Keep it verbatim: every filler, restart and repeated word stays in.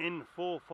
N four five five